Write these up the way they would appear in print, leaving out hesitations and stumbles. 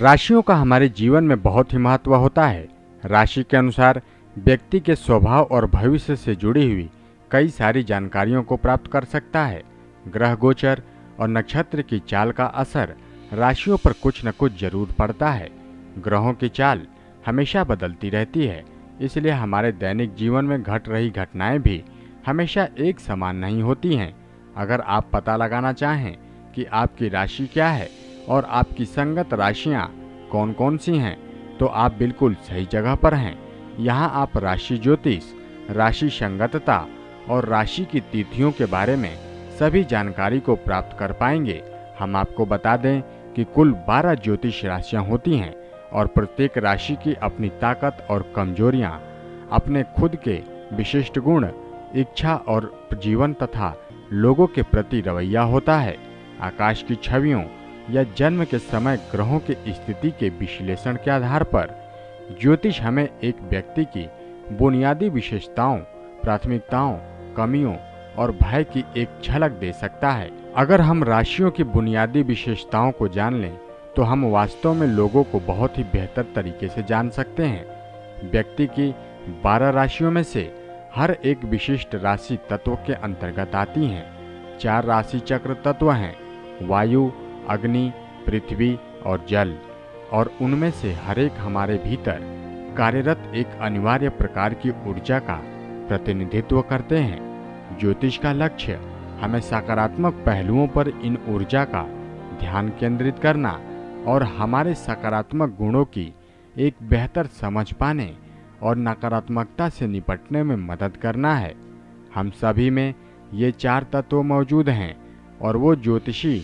राशियों का हमारे जीवन में बहुत ही महत्व होता है। राशि के अनुसार व्यक्ति के स्वभाव और भविष्य से जुड़ी हुई कई सारी जानकारियों को प्राप्त कर सकता है। ग्रह गोचर और नक्षत्र की चाल का असर राशियों पर कुछ न कुछ जरूर पड़ता है। ग्रहों की चाल हमेशा बदलती रहती है, इसलिए हमारे दैनिक जीवन में घट रही घटनाएं भी हमेशा एक समान नहीं होती हैं। अगर आप पता लगाना चाहें कि आपकी राशि क्या है और आपकी संगत राशियां कौन कौन सी हैं, तो आप बिल्कुल सही जगह पर हैं। यहाँ आप राशि ज्योतिष, राशि संगतता और राशि की तिथियों के बारे में सभी जानकारी को प्राप्त कर पाएंगे। हम आपको बता दें कि कुल 12 ज्योतिष राशियां होती हैं और प्रत्येक राशि की अपनी ताकत और कमजोरियां, अपने खुद के विशिष्ट गुण, इच्छा और जीवन तथा लोगों के प्रति रवैया होता है। आकाश की छवियों या जन्म के समय ग्रहों की स्थिति के विश्लेषण के आधार पर ज्योतिष हमें एक व्यक्ति की बुनियादी विशेषताओं, प्राथमिकताओं, कमियों और भय की एक झलक दे सकता है। अगर हम राशियों की बुनियादी विशेषताओं को जान लें तो हम वास्तव में लोगों को बहुत ही बेहतर तरीके से जान सकते हैं। व्यक्ति की 12 राशियों में से हर एक विशिष्ट राशि तत्व के अंतर्गत आती हैं। 4 राशि चक्र तत्व हैं, वायु, अग्नि, पृथ्वी और जल, और उनमें से हर एक हमारे भीतर कार्यरत एक अनिवार्य प्रकार की ऊर्जा का प्रतिनिधित्व करते हैं। ज्योतिष का लक्ष्य हमें सकारात्मक पहलुओं पर इन ऊर्जा का ध्यान केंद्रित करना और हमारे सकारात्मक गुणों की एक बेहतर समझ पाने और नकारात्मकता से निपटने में मदद करना है। हम सभी में ये 4 तत्व मौजूद हैं और वो ज्योतिषी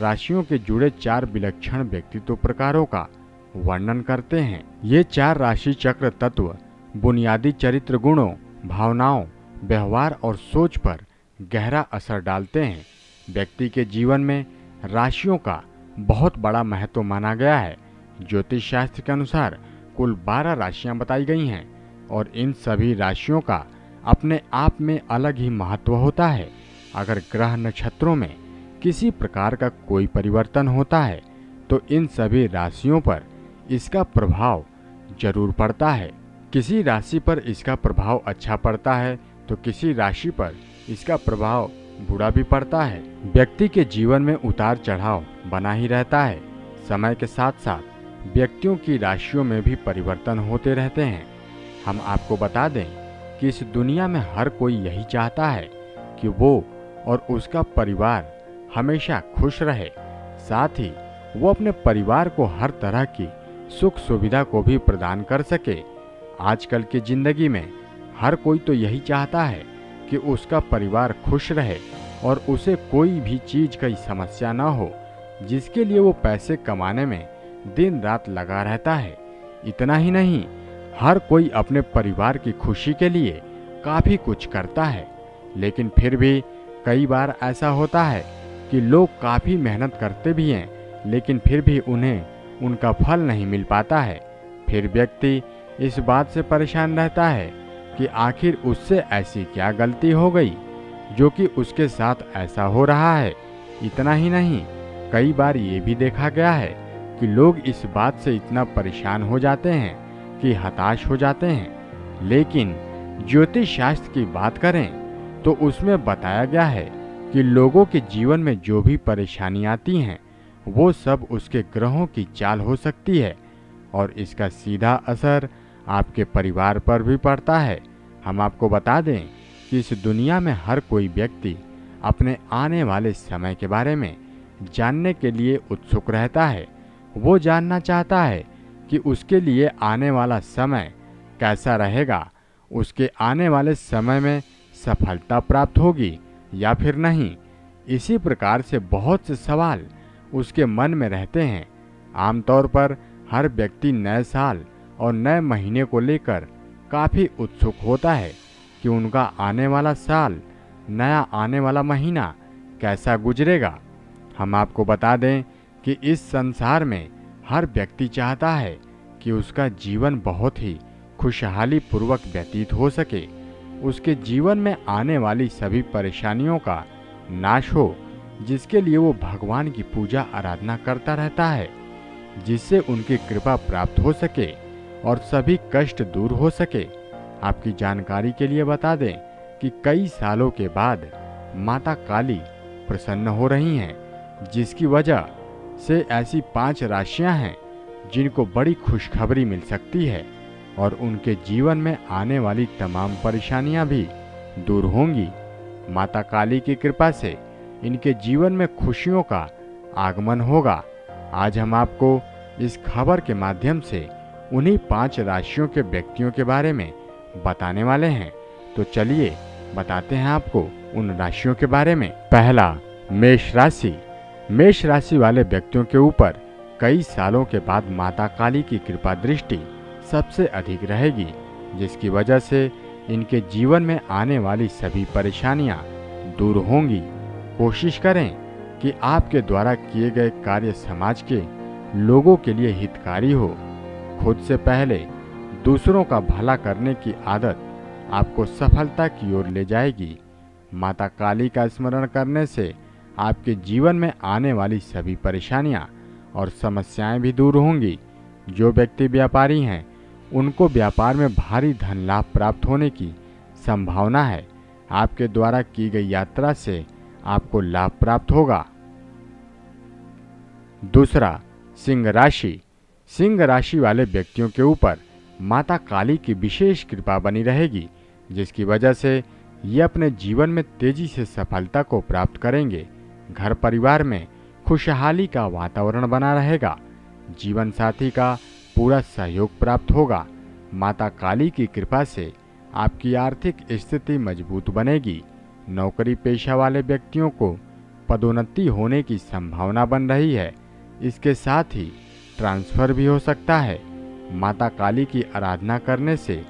राशियों के जुड़े 4 विलक्षण व्यक्तित्व प्रकारों का वर्णन करते हैं। ये 4 राशि चक्र तत्व बुनियादी चरित्र गुणों, भावनाओं, व्यवहार और सोच पर गहरा असर डालते हैं। व्यक्ति के जीवन में राशियों का बहुत बड़ा महत्व माना गया है। ज्योतिष शास्त्र के अनुसार कुल 12 राशियां बताई गई हैं और इन सभी राशियों का अपने आप में अलग ही महत्व होता है। अगर ग्रह नक्षत्रों में किसी प्रकार का कोई परिवर्तन होता है तो इन सभी राशियों पर इसका प्रभाव जरूर पड़ता है। किसी राशि पर इसका प्रभाव अच्छा पड़ता है तो किसी राशि पर इसका प्रभाव बुरा भी पड़ता है। व्यक्ति के जीवन में उतार चढ़ाव बना ही रहता है। समय के साथ साथ व्यक्तियों की राशियों में भी परिवर्तन होते रहते हैं। हम आपको बता दें कि इस दुनिया में हर कोई यही चाहता है कि वो और उसका परिवार हमेशा खुश रहे, साथ ही वो अपने परिवार को हर तरह की सुख सुविधा को भी प्रदान कर सके। आजकल की ज़िंदगी में हर कोई तो यही चाहता है कि उसका परिवार खुश रहे और उसे कोई भी चीज़ की समस्या ना हो, जिसके लिए वो पैसे कमाने में दिन रात लगा रहता है। इतना ही नहीं, हर कोई अपने परिवार की खुशी के लिए काफ़ी कुछ करता है, लेकिन फिर भी कई बार ऐसा होता है कि लोग काफ़ी मेहनत करते भी हैं, लेकिन फिर भी उन्हें उनका फल नहीं मिल पाता है। फिर व्यक्ति इस बात से परेशान रहता है कि आखिर उससे ऐसी क्या गलती हो गई जो कि उसके साथ ऐसा हो रहा है। इतना ही नहीं, कई बार ये भी देखा गया है कि लोग इस बात से इतना परेशान हो जाते हैं कि हताश हो जाते हैं। लेकिन ज्योतिष शास्त्र की बात करें तो उसमें बताया गया है कि लोगों के जीवन में जो भी परेशानी आती हैं वो सब उसके ग्रहों की चाल हो सकती है और इसका सीधा असर आपके परिवार पर भी पड़ता है। हम आपको बता दें कि इस दुनिया में हर कोई व्यक्ति अपने आने वाले समय के बारे में जानने के लिए उत्सुक रहता है। वो जानना चाहता है कि उसके लिए आने वाला समय कैसा रहेगा, उसके आने वाले समय में सफलता प्राप्त होगी या फिर नहीं। इसी प्रकार से बहुत से सवाल उसके मन में रहते हैं। आमतौर पर हर व्यक्ति नए साल और नए महीने को लेकर काफ़ी उत्सुक होता है कि उनका आने वाला साल, नया आने वाला महीना कैसा गुजरेगा। हम आपको बता दें कि इस संसार में हर व्यक्ति चाहता है कि उसका जीवन बहुत ही खुशहाली पूर्वक व्यतीत हो सके, उसके जीवन में आने वाली सभी परेशानियों का नाश हो, जिसके लिए वो भगवान की पूजा आराधना करता रहता है। जिससे उनकी कृपा प्राप्त हो सके और सभी कष्ट दूर हो सके। आपकी जानकारी के लिए बता दें कि कई सालों के बाद माता काली प्रसन्न हो रही हैं, जिसकी वजह से ऐसी 5 राशियां हैं जिनको बड़ी खुशखबरी मिल सकती है और उनके जीवन में आने वाली तमाम परेशानियां भी दूर होंगी। माता काली की कृपा से इनके जीवन में खुशियों का आगमन होगा। आज हम आपको इस खबर के माध्यम से उन्हीं 5 राशियों के व्यक्तियों के बारे में बताने वाले हैं। तो चलिए बताते हैं आपको उन राशियों के बारे में। पहला, मेष राशि। मेष राशि वाले व्यक्तियों के ऊपर कई सालों के बाद माता काली की कृपा दृष्टि सबसे अधिक रहेगी, जिसकी वजह से इनके जीवन में आने वाली सभी परेशानियां दूर होंगी। कोशिश करें कि आपके द्वारा किए गए कार्य समाज के लोगों के लिए हितकारी हो। खुद से पहले दूसरों का भला करने की आदत आपको सफलता की ओर ले जाएगी। माता काली का स्मरण करने से आपके जीवन में आने वाली सभी परेशानियां और समस्याएं भी दूर होंगी। जो व्यक्ति व्यापारी हैं, उनको व्यापार में भारी धन लाभ प्राप्त होने की संभावना है। आपके द्वारा की गई यात्रा से आपको लाभ प्राप्त होगा। दूसरा, सिंह राशि। सिंह राशि वाले व्यक्तियों के ऊपर माता काली की विशेष कृपा बनी रहेगी, जिसकी वजह से ये अपने जीवन में तेजी से सफलता को प्राप्त करेंगे। घर परिवार में खुशहाली का वातावरण बना रहेगा। जीवन साथी का पूरा सहयोग प्राप्त होगा। माता काली की कृपा से आपकी आर्थिक स्थिति मजबूत बनेगी। नौकरी पेशा वाले व्यक्तियों को पदोन्नति होने की संभावना बन रही है। इसके साथ ही ट्रांसफर भी हो सकता है। माता काली की आराधना करने से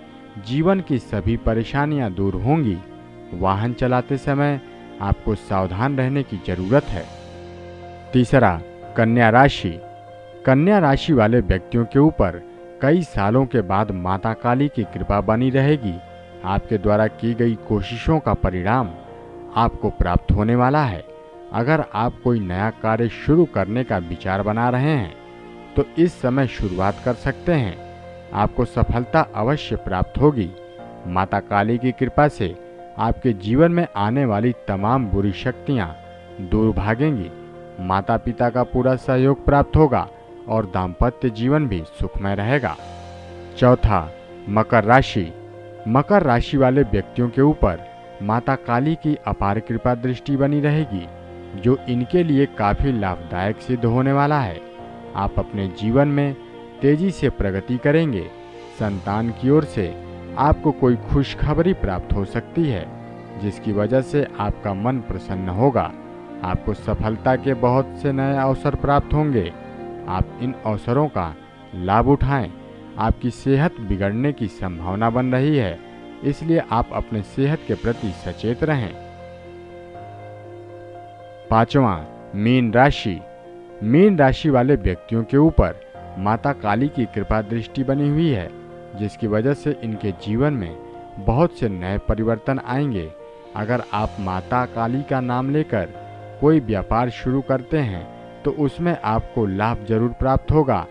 जीवन की सभी परेशानियां दूर होंगी। वाहन चलाते समय आपको सावधान रहने की जरूरत है। तीसरा, कन्या राशि। कन्या राशि वाले व्यक्तियों के ऊपर कई सालों के बाद माता काली की कृपा बनी रहेगी। आपके द्वारा की गई कोशिशों का परिणाम आपको प्राप्त होने वाला है। अगर आप कोई नया कार्य शुरू करने का विचार बना रहे हैं तो इस समय शुरुआत कर सकते हैं। आपको सफलता अवश्य प्राप्त होगी। माता काली की कृपा से आपके जीवन में आने वाली तमाम बुरी शक्तियां दूर भागेंगी। माता पिता का पूरा सहयोग प्राप्त होगा और दाम्पत्य जीवन भी सुखमय रहेगा। चौथा, मकर राशि। मकर राशि वाले व्यक्तियों के ऊपर माता काली की अपार कृपा दृष्टि बनी रहेगी, जो इनके लिए काफ़ी लाभदायक सिद्ध होने वाला है। आप अपने जीवन में तेजी से प्रगति करेंगे। संतान की ओर से आपको कोई खुशखबरी प्राप्त हो सकती है, जिसकी वजह से आपका मन प्रसन्न होगा। आपको सफलता के बहुत से नए अवसर प्राप्त होंगे। आप इन अवसरों का लाभ उठाएं। आपकी सेहत बिगड़ने की संभावना बन रही है, इसलिए आप अपने सेहत के प्रति सचेत रहें। पांचवा, मीन राशि। मीन राशि वाले व्यक्तियों के ऊपर माता काली की कृपा दृष्टि बनी हुई है, जिसकी वजह से इनके जीवन में बहुत से नए परिवर्तन आएंगे। अगर आप माता काली का नाम लेकर कोई व्यापार शुरू करते हैं तो उसमें आपको लाभ जरूर प्राप्त होगा।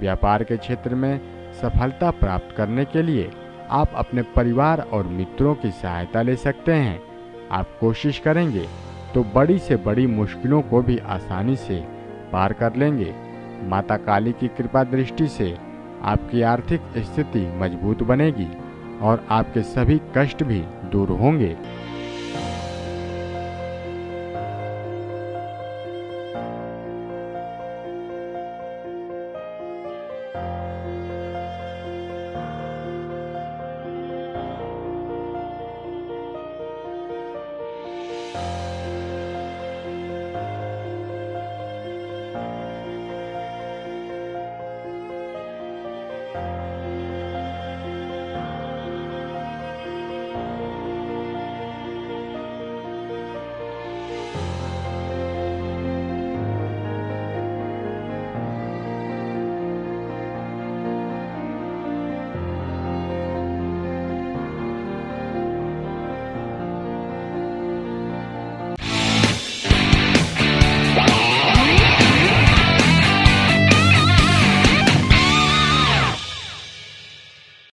व्यापार के क्षेत्र में सफलता प्राप्त करने के लिए आप अपने परिवार और मित्रों की सहायता ले सकते हैं। आप कोशिश करेंगे तो बड़ी से बड़ी मुश्किलों को भी आसानी से पार कर लेंगे। माता काली की कृपा दृष्टि से आपकी आर्थिक स्थिति मजबूत बनेगी और आपके सभी कष्ट भी दूर होंगे।